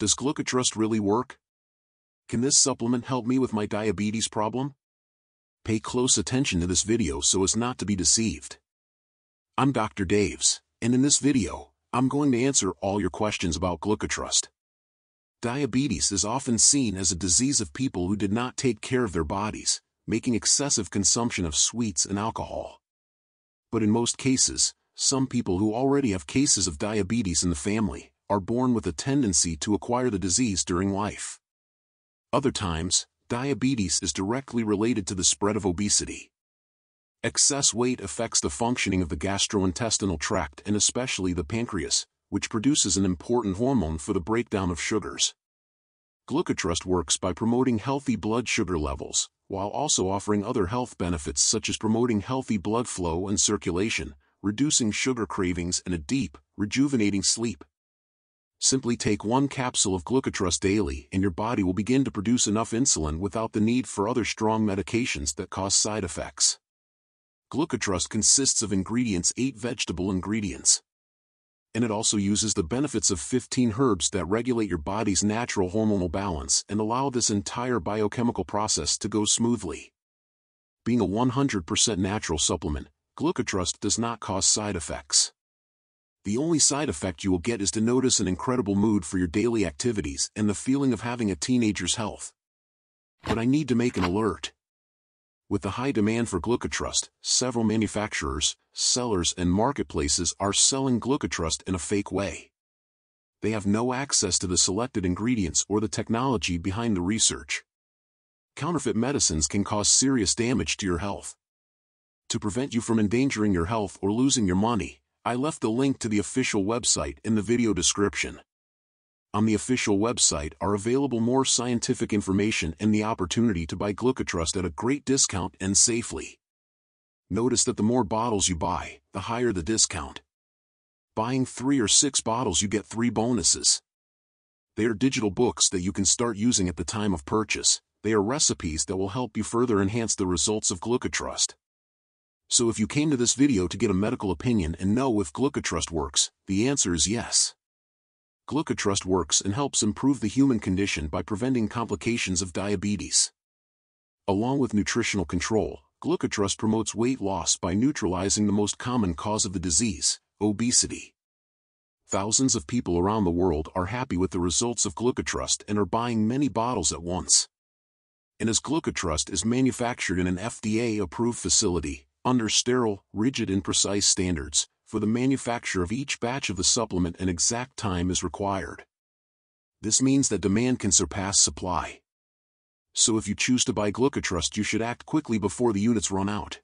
Does Glucotrust really work? Can this supplement help me with my diabetes problem? Pay close attention to this video so as not to be deceived. I'm Dr. Daves, and in this video, I'm going to answer all your questions about Glucotrust. Diabetes is often seen as a disease of people who did not take care of their bodies, making excessive consumption of sweets and alcohol. But in most cases, some people who already have cases of diabetes in the family are born with a tendency to acquire the disease during life. Other times, diabetes is directly related to the spread of obesity. Excess weight affects the functioning of the gastrointestinal tract and especially the pancreas, which produces an important hormone for the breakdown of sugars. Glucotrust works by promoting healthy blood sugar levels, while also offering other health benefits such as promoting healthy blood flow and circulation, reducing sugar cravings and a deep, rejuvenating sleep. Simply take one capsule of Glucotrust daily and your body will begin to produce enough insulin without the need for other strong medications that cause side effects. Glucotrust consists of 8 vegetable ingredients. And it also uses the benefits of 15 herbs that regulate your body's natural hormonal balance and allow this entire biochemical process to go smoothly. Being a 100% natural supplement, Glucotrust does not cause side effects. The only side effect you will get is to notice an incredible mood for your daily activities and the feeling of having a teenager's health. But I need to make an alert. With the high demand for Glucotrust, several manufacturers, sellers and marketplaces are selling Glucotrust in a fake way. They have no access to the selected ingredients or the technology behind the research. Counterfeit medicines can cause serious damage to your health. To prevent you from endangering your health or losing your money, I left the link to the official website in the video description. On the official website are available more scientific information and the opportunity to buy Glucotrust at a great discount and safely. Notice that the more bottles you buy, the higher the discount. Buying 3 or 6 bottles you get 3 bonuses. They are digital books that you can start using at the time of purchase. They are recipes that will help you further enhance the results of Glucotrust. So if you came to this video to get a medical opinion and know if Glucotrust works, the answer is yes. Glucotrust works and helps improve the human condition by preventing complications of diabetes. Along with nutritional control, Glucotrust promotes weight loss by neutralizing the most common cause of the disease, obesity. Thousands of people around the world are happy with the results of Glucotrust and are buying many bottles at once. And as Glucotrust is manufactured in an FDA-approved facility, under sterile, rigid and precise standards, for the manufacture of each batch of the supplement an exact time is required. This means that demand can surpass supply. So if you choose to buy Glucotrust, you should act quickly before the units run out.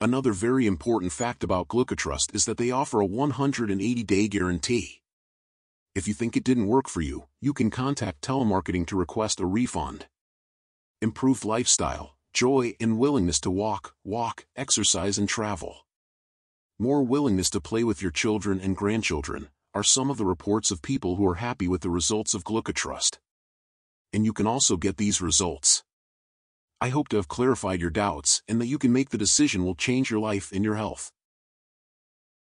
Another very important fact about Glucotrust is that they offer a 180-day guarantee. If you think it didn't work for you, you can contact telemarketing to request a refund. Improved lifestyle, joy and willingness to walk, exercise and travel. More willingness to play with your children and grandchildren are some of the reports of people who are happy with the results of Glucotrust. And you can also get these results. I hope to have clarified your doubts and that you can make the decision will change your life and your health.